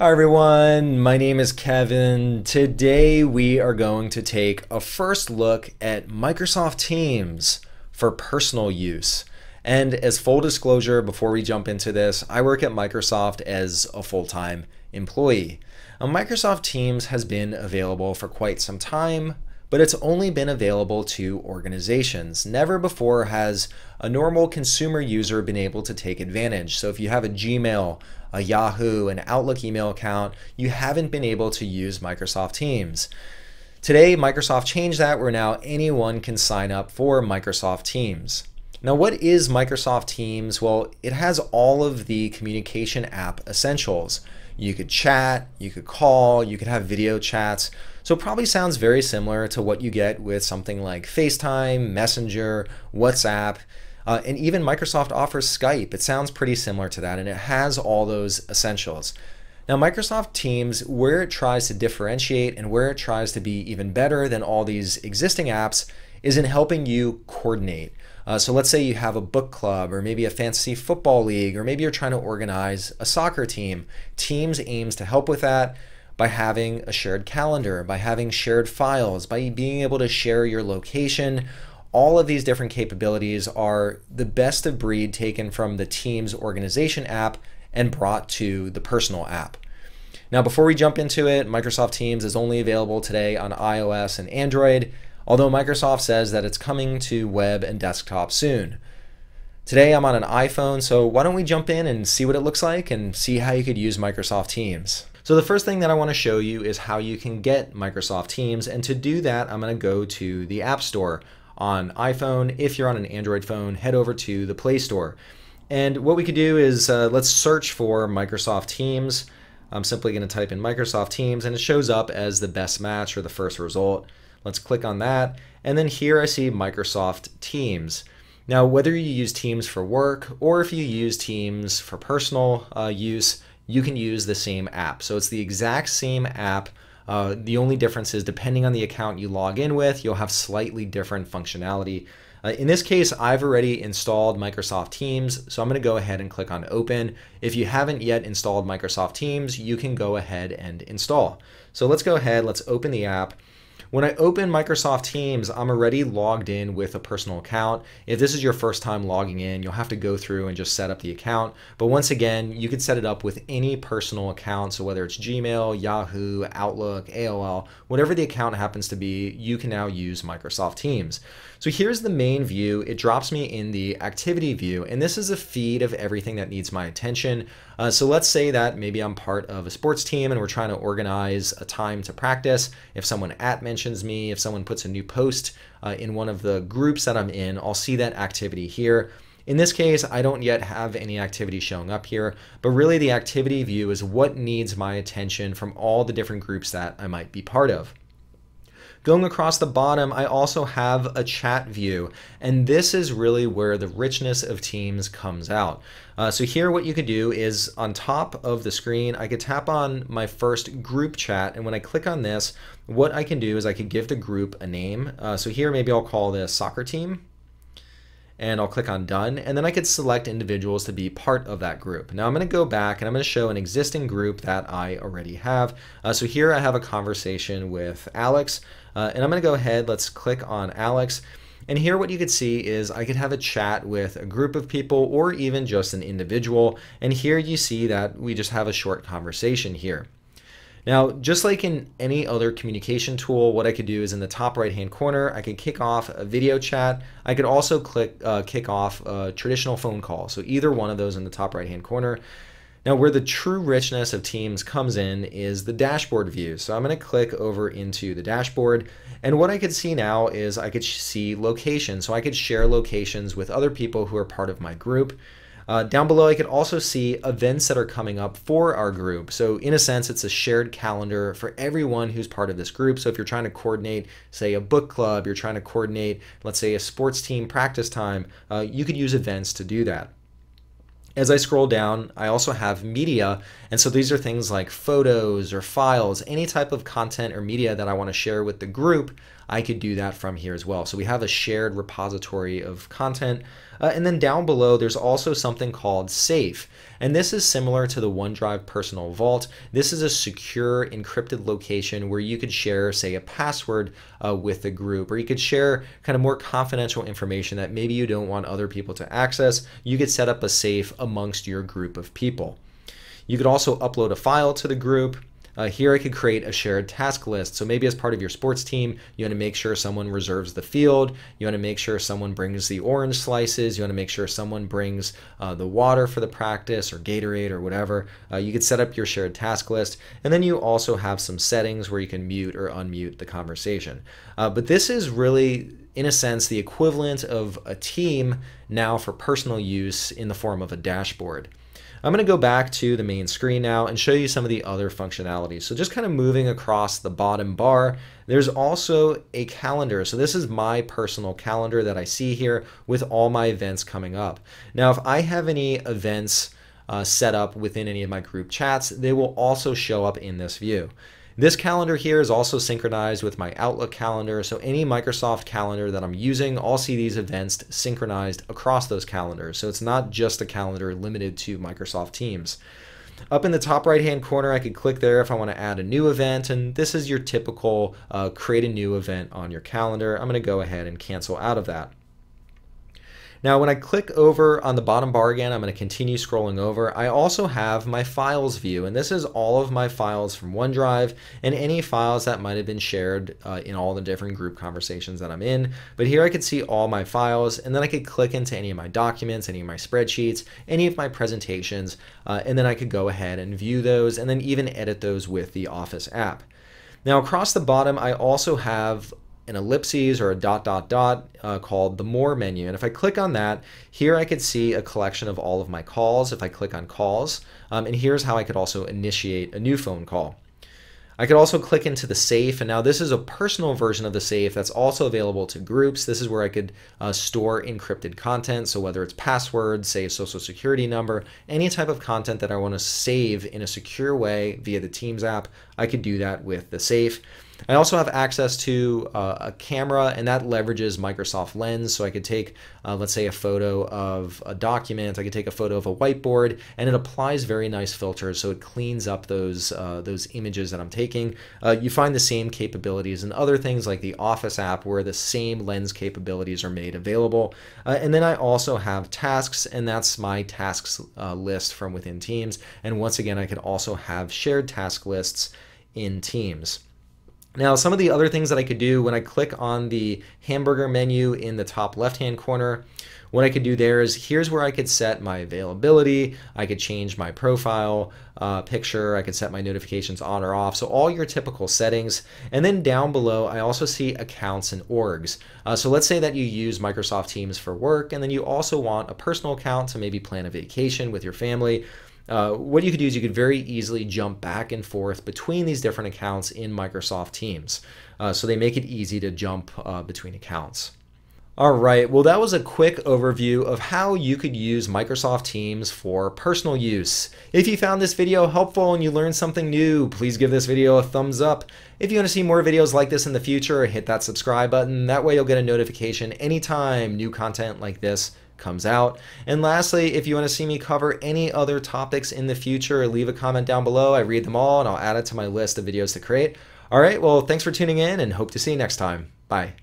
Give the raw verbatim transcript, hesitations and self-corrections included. Hi everyone, my name is Kevin. Today we are going to take a first look at Microsoft Teams for personal use. And as full disclosure, before we jump into this, I work at Microsoft as a full-time employee. Now, Microsoft Teams has been available for quite some time, but it's only been available to organizations. Never before has a normal consumer user been able to take advantage. So if you have a Gmail, a Yahoo, an Outlook email account, you haven't been able to use Microsoft Teams. Today, Microsoft changed that, where now anyone can sign up for Microsoft Teams. Now, what is Microsoft Teams? Well, it has all of the communication app essentials. You could chat, you could call, you could have video chats. So it probably sounds very similar to what you get with something like FaceTime, Messenger, WhatsApp, uh, and even Microsoft offers Skype. It sounds pretty similar to that, and it has all those essentials. Now, Microsoft Teams, where it tries to differentiate and where it tries to be even better than all these existing apps, is in helping you coordinate. Uh, so let's say you have a book club, or maybe a fantasy football league, or maybe you're trying to organize a soccer team. Teams aims to help with that by having a shared calendar, by having shared files, by being able to share your location. All of these different capabilities are the best of breed taken from the Teams organization app and brought to the personal app. Now, before we jump into it, Microsoft Teams is only available today on iOS and Android, although Microsoft says that it's coming to web and desktop soon. Today I'm on an iPhone, so why don't we jump in and see what it looks like and see how you could use Microsoft Teams. So the first thing that I want to show you is how you can get Microsoft Teams, and to do that I'm going to go to the App Store on iPhone. If you're on an Android phone, head over to the Play Store. And what we could do is uh, let's search for Microsoft Teams. I'm simply going to type in Microsoft Teams, and it shows up as the best match or the first result. Let's click on that, and then here I see Microsoft Teams. Now, whether you use Teams for work or if you use Teams for personal uh, use, you can use the same app. So it's the exact same app. Uh, the only difference is, depending on the account you log in with, you'll have slightly different functionality. Uh, in this case, I've already installed Microsoft Teams, so I'm going to go ahead and click on Open. If you haven't yet installed Microsoft Teams, you can go ahead and install. So let's go ahead, let's open the app. When I open Microsoft Teams, I'm already logged in with a personal account. If this is your first time logging in, you'll have to go through and just set up the account. But once again, you can set it up with any personal account. So whether it's Gmail, Yahoo, Outlook, A O L, whatever the account happens to be, you can now use Microsoft Teams. So here's the main view. It drops me in the activity view, and this is a feed of everything that needs my attention. Uh, so let's say that maybe I'm part of a sports team and we're trying to organize a time to practice. If someone at mentions me, if someone puts a new post uh, in one of the groups that I'm in, I'll see that activity here. In this case, I don't yet have any activity showing up here, but really the activity view is what needs my attention from all the different groups that I might be part of. Going across the bottom, I also have a chat view, and this is really where the richness of Teams comes out. Uh, so here what you could do is, on top of the screen, I could tap on my first group chat, and when I click on this, what I can do is I could give the group a name. Uh, so here maybe I'll call this soccer team, and I'll click on Done, and then I could select individuals to be part of that group. Now I'm going to go back and I'm going to show an existing group that I already have. Uh, so here I have a conversation with Alex, uh, and I'm going to go ahead, let's click on Alex, and here what you could see is I could have a chat with a group of people or even just an individual, and here you see that we just have a short conversation here. Now, just like in any other communication tool, what I could do is in the top right-hand corner, I could kick off a video chat. I could also click uh, kick off a traditional phone call. So either one of those in the top right-hand corner. Now, where the true richness of Teams comes in is the dashboard view. So I'm going to click over into the dashboard, and what I could see now is I could see locations. So I could share locations with other people who are part of my group. Uh, down below, I could also see events that are coming up for our group. So in a sense, it's a shared calendar for everyone who's part of this group. So if you're trying to coordinate, say, a book club, you're trying to coordinate, let's say, a sports team practice time, uh, you could use events to do that. As I scroll down, I also have media, and so these are things like photos or files, any type of content or media that I want to share with the group. I could do that from here as well. So we have a shared repository of content. Uh, and then down below, there's also something called Safe. And this is similar to the OneDrive Personal Vault. This is a secure encrypted location where you could share, say, a password uh, with a group, or you could share kind of more confidential information that maybe you don't want other people to access. You could set up a safe amongst your group of people. You could also upload a file to the group. Uh, here I could create a shared task list. So maybe as part of your sports team, you want to make sure someone reserves the field. You want to make sure someone brings the orange slices. You want to make sure someone brings uh, the water for the practice, or Gatorade, or whatever. Uh, you could set up your shared task list. And then you also have some settings where you can mute or unmute the conversation. Uh, but this is really, in a sense, the equivalent of a team now for personal use in the form of a dashboard. I'm going to go back to the main screen now and show you some of the other functionality. So just kind of moving across the bottom bar, there's also a calendar. So this is my personal calendar that I see here with all my events coming up. Now, if I have any events uh, set up within any of my group chats, they will also show up in this view. This calendar here is also synchronized with my Outlook calendar, so any Microsoft calendar that I'm using, I'll see these events synchronized across those calendars. So it's not just a calendar limited to Microsoft Teams. Up in the top right hand corner, I could click there if I want to add a new event, and this is your typical uh, create a new event on your calendar. I'm going to go ahead and cancel out of that. Now, when I click over on the bottom bar again, I'm going to continue scrolling over. I also have my files view, and this is all of my files from OneDrive and any files that might have been shared uh, in all the different group conversations that I'm in. But here I could see all my files, and then I could click into any of my documents, any of my spreadsheets, any of my presentations, uh, and then I could go ahead and view those, and then even edit those with the Office app. Now, across the bottom, I also have an ellipses or a dot dot dot uh, called the More menu. And if I click on that, here I could see a collection of all of my calls if I click on calls. Um, and here's how I could also initiate a new phone call. I could also click into the safe, and now this is a personal version of the safe that's also available to groups. This is where I could uh, store encrypted content, so whether it's passwords, say a social security number, any type of content that I want to save in a secure way via the Teams app, I could do that with the safe. I also have access to uh, a camera, and that leverages Microsoft Lens, so I could take, uh, let's say, a photo of a document, I could take a photo of a whiteboard, and it applies very nice filters, so it cleans up those, uh, those images that I'm taking. Uh, you find the same capabilities in other things like the Office app, where the same Lens capabilities are made available. Uh, and then I also have tasks, and that's my tasks uh, list from within Teams, and once again, I could also have shared task lists in Teams. Now, some of the other things that I could do when I click on the hamburger menu in the top left-hand corner, what I could do there is here's where I could set my availability, I could change my profile uh, picture, I could set my notifications on or off, so all your typical settings. And then down below, I also see accounts and orgs. Uh, so let's say that you use Microsoft Teams for work, and then you also want a personal account to maybe plan a vacation with your family. Uh, what you could do is you could very easily jump back and forth between these different accounts in Microsoft Teams. Uh, so they make it easy to jump uh, between accounts. All right, well, that was a quick overview of how you could use Microsoft Teams for personal use. If you found this video helpful and you learned something new, please give this video a thumbs up. If you want to see more videos like this in the future, hit that subscribe button. That way you'll get a notification anytime new content like this comes out. And lastly, if you want to see me cover any other topics in the future, leave a comment down below. I read them all and I'll add it to my list of videos to create. All right, well, thanks for tuning in and hope to see you next time. Bye.